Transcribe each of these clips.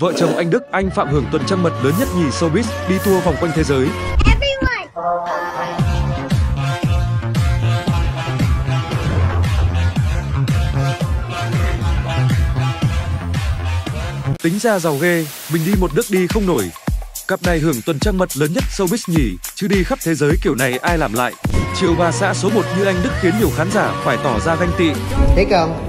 Vợ chồng anh Đức, anh Phạm hưởng tuần trăng mật lớn nhất nhì showbiz, đi tour vòng quanh thế giới. Tính ra giàu ghê, mình đi một nước đi không nổi. Cặp này hưởng tuần trăng mật lớn nhất showbiz nhỉ, chứ đi khắp thế giới kiểu này ai làm lại. Chiều bà xã số 1 như anh Đức khiến nhiều khán giả phải tỏ ra ganh tị. Thích không?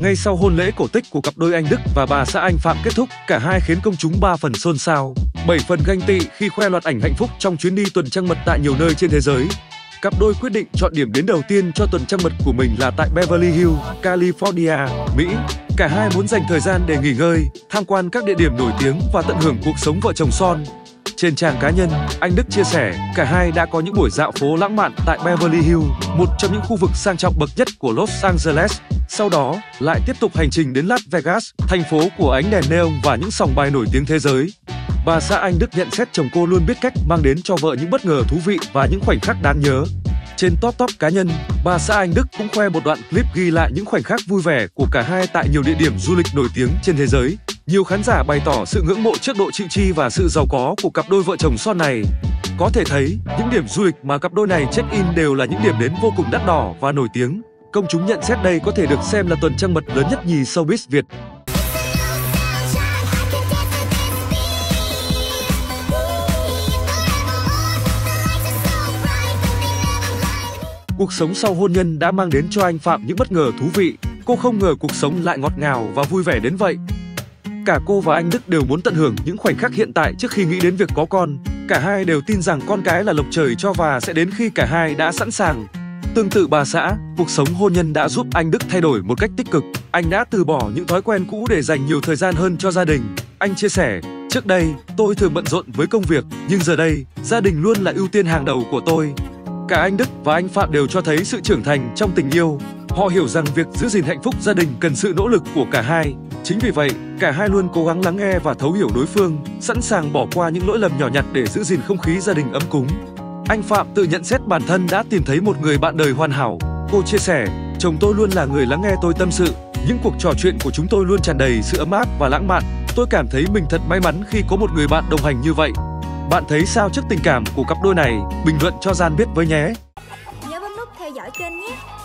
Ngay sau hôn lễ cổ tích của cặp đôi anh Đức và bà xã anh Phạm kết thúc, cả hai khiến công chúng 3 phần xôn xao, 7 phần ganh tị khi khoe loạt ảnh hạnh phúc trong chuyến đi tuần trăng mật tại nhiều nơi trên thế giới. Cặp đôi quyết định chọn điểm đến đầu tiên cho tuần trăng mật của mình là tại Beverly Hills, California, Mỹ. Cả hai muốn dành thời gian để nghỉ ngơi, tham quan các địa điểm nổi tiếng và tận hưởng cuộc sống vợ chồng son. Trên trang cá nhân, anh Đức chia sẻ, cả hai đã có những buổi dạo phố lãng mạn tại Beverly Hills, một trong những khu vực sang trọng bậc nhất của Los Angeles. Sau đó, lại tiếp tục hành trình đến Las Vegas, thành phố của ánh đèn neon và những sòng bài nổi tiếng thế giới. Bà xã anh Đức nhận xét chồng cô luôn biết cách mang đến cho vợ những bất ngờ thú vị và những khoảnh khắc đáng nhớ. Trên top cá nhân, bà xã anh Đức cũng khoe một đoạn clip ghi lại những khoảnh khắc vui vẻ của cả hai tại nhiều địa điểm du lịch nổi tiếng trên thế giới. Nhiều khán giả bày tỏ sự ngưỡng mộ trước độ chịu chi và sự giàu có của cặp đôi vợ chồng son này. Có thể thấy, những điểm du lịch mà cặp đôi này check-in đều là những điểm đến vô cùng đắt đỏ và nổi tiếng. Công chúng nhận xét đây có thể được xem là tuần trăng mật lớn nhất nhì showbiz Việt. Cuộc sống sau hôn nhân đã mang đến cho anh Phạm những bất ngờ thú vị. Cô không ngờ cuộc sống lại ngọt ngào và vui vẻ đến vậy. Cả cô và anh Đức đều muốn tận hưởng những khoảnh khắc hiện tại trước khi nghĩ đến việc có con. Cả hai đều tin rằng con cái là lộc trời cho và sẽ đến khi cả hai đã sẵn sàng. Tương tự bà xã, cuộc sống hôn nhân đã giúp anh Đức thay đổi một cách tích cực. Anh đã từ bỏ những thói quen cũ để dành nhiều thời gian hơn cho gia đình. Anh chia sẻ, trước đây tôi thường bận rộn với công việc, nhưng giờ đây, gia đình luôn là ưu tiên hàng đầu của tôi. Cả anh Đức và anh Phạm đều cho thấy sự trưởng thành trong tình yêu. Họ hiểu rằng việc giữ gìn hạnh phúc gia đình cần sự nỗ lực của cả hai. Chính vì vậy, cả hai luôn cố gắng lắng nghe và thấu hiểu đối phương, sẵn sàng bỏ qua những lỗi lầm nhỏ nhặt để giữ gìn không khí gia đình ấm cúng. Anh Phạm tự nhận xét bản thân đã tìm thấy một người bạn đời hoàn hảo. Cô chia sẻ, chồng tôi luôn là người lắng nghe tôi tâm sự. Những cuộc trò chuyện của chúng tôi luôn tràn đầy sự ấm áp và lãng mạn. Tôi cảm thấy mình thật may mắn khi có một người bạn đồng hành như vậy. Bạn thấy sao trước tình cảm của cặp đôi này? Bình luận cho YAN biết với nhé! Nhớ bấm nút theo dõi kênh nhé!